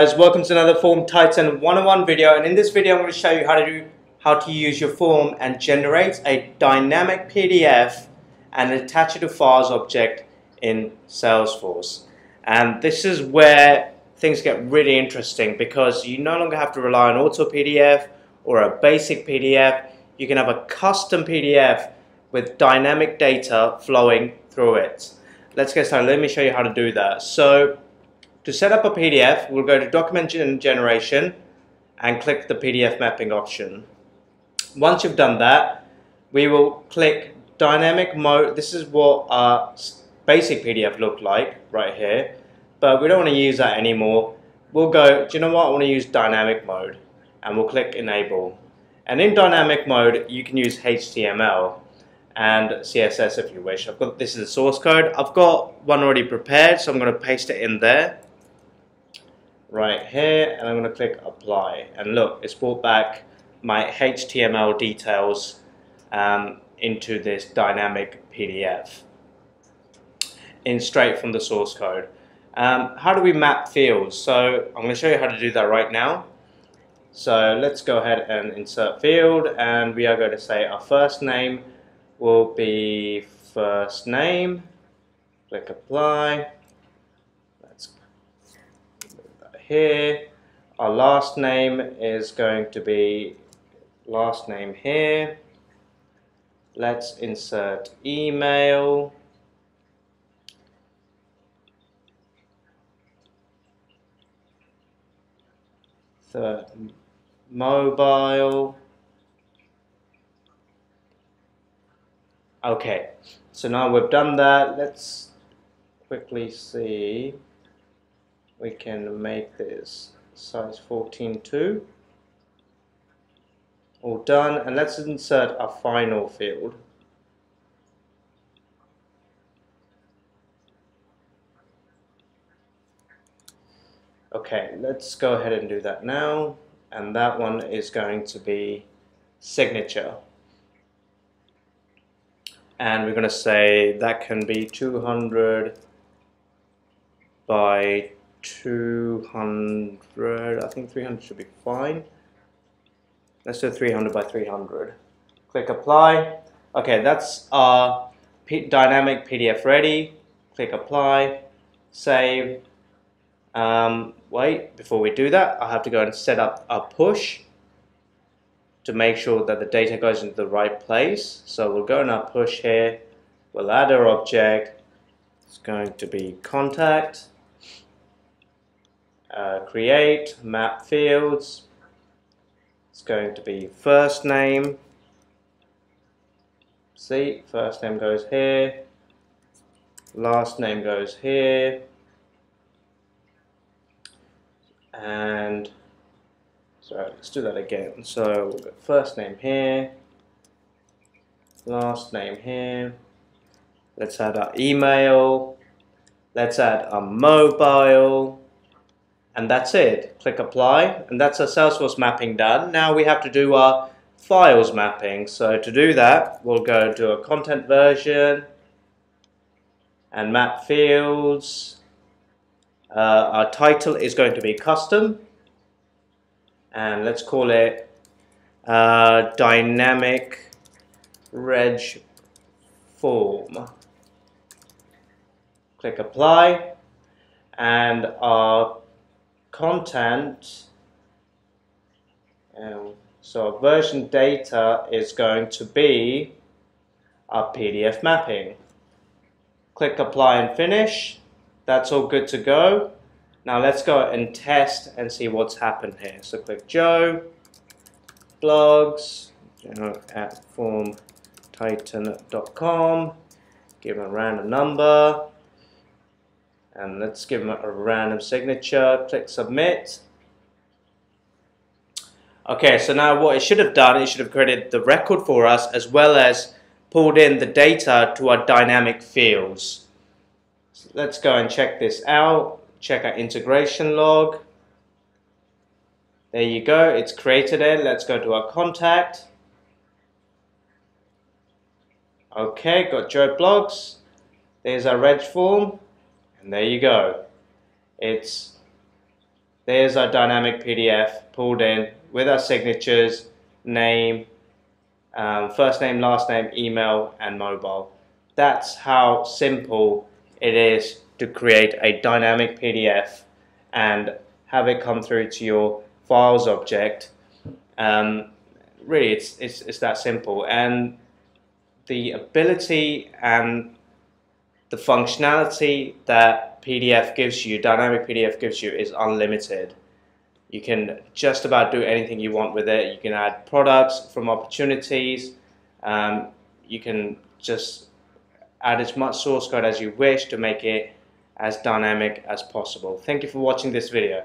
Guys, welcome to another Form Titan 101 video, and in this video I'm going to show you how to use your form and generate a dynamic PDF and attach it to files object in Salesforce. And this is where things get really interesting because you no longer have to rely on auto PDF or a basic PDF. You can have a custom PDF with dynamic data flowing through it. Let's get started. Let me show you how to do that. So to set up a PDF, we'll go to Document Generation and click the PDF mapping option. Once you've done that, we will click Dynamic Mode. This is what our basic PDF looked like right here, but we don't want to use that anymore. We'll go, do you know what? I want to use Dynamic Mode, and we'll click Enable. And in Dynamic Mode, you can use HTML and CSS if you wish. I've got this in the source code. I've got one already prepared, so I'm going to paste it in there. Right here, and I'm going to click apply, and look, it's brought back my HTML details into this dynamic PDF in straight from the source code. How do we map fields? So I'm going to show you how to do that right now. So let's go ahead and insert field, and we are going to say our first name will be first name. Click apply. Here, our last name is going to be last name here. Let's insert email. The mobile. Okay, so now we've done that. Let's quickly see. We can make this size 14.2. All done, and let's insert our final field. Okay, let's go ahead and do that now, and that one is going to be signature, and we're going to say that can be 200 by 200, I think 300 should be fine. Let's do 300 by 300. Click apply. Okay, that's our dynamic PDF ready. Click apply, save. Wait, before we do that, I have to go and set up a push to make sure that the data goes into the right place. So we'll go in our push here. We'll add our object. It's going to be contact. Create map fields. It's going to be first name. See, first name goes here, last name goes here, and so let's do that again. So we'll get first name here, last name here. Let's add our email. Let's add our mobile. And that's it. Click apply, and that's our Salesforce mapping done. Now we have to do our files mapping. So to do that, we'll go to a content version and map fields. Our title is going to be custom, and let's call it dynamic reg form. Click apply, and our content, so version data is going to be our PDF mapping. Click apply and finish. That's all good to go. Now let's go and test and see what's happened here. So click Joe Bloggs at formtitan.com, give him a random number, and let's give them a random signature. Click submit. Okay, so now what it should have done, it should have created the record for us as well as pulled in the data to our dynamic fields. So let's go and check this out. Check our integration log. There you go, it's created it. Let's go to our contact. Okay, got Joe Bloggs. There's our reg form. And there you go. It's There's our dynamic PDF pulled in with our signatures, name, first name, last name, email, and mobile. That's how simple it is to create a dynamic PDF and have it come through to your files object. Really, it's that simple. And the ability and the functionality that PDF gives you, dynamic PDF gives you, is unlimited. You can just about do anything you want with it. You can add products from opportunities. You can just add as much source code as you wish to make it as dynamic as possible. Thank you for watching this video.